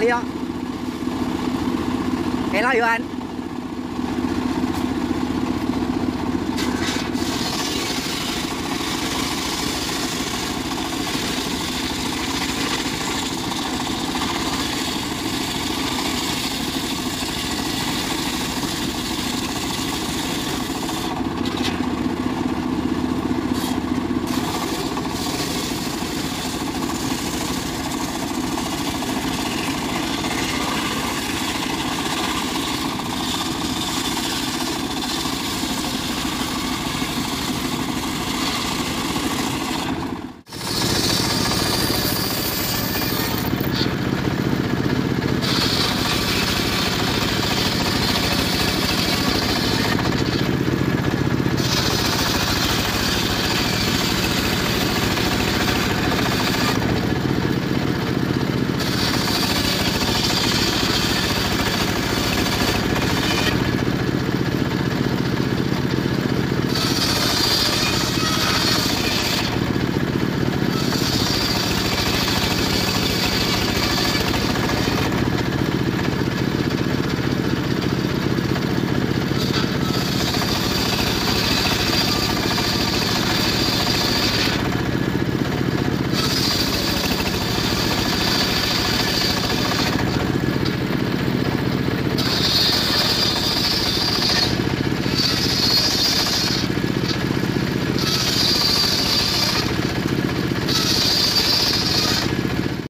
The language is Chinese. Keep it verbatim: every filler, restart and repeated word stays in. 利哦，给拉油门。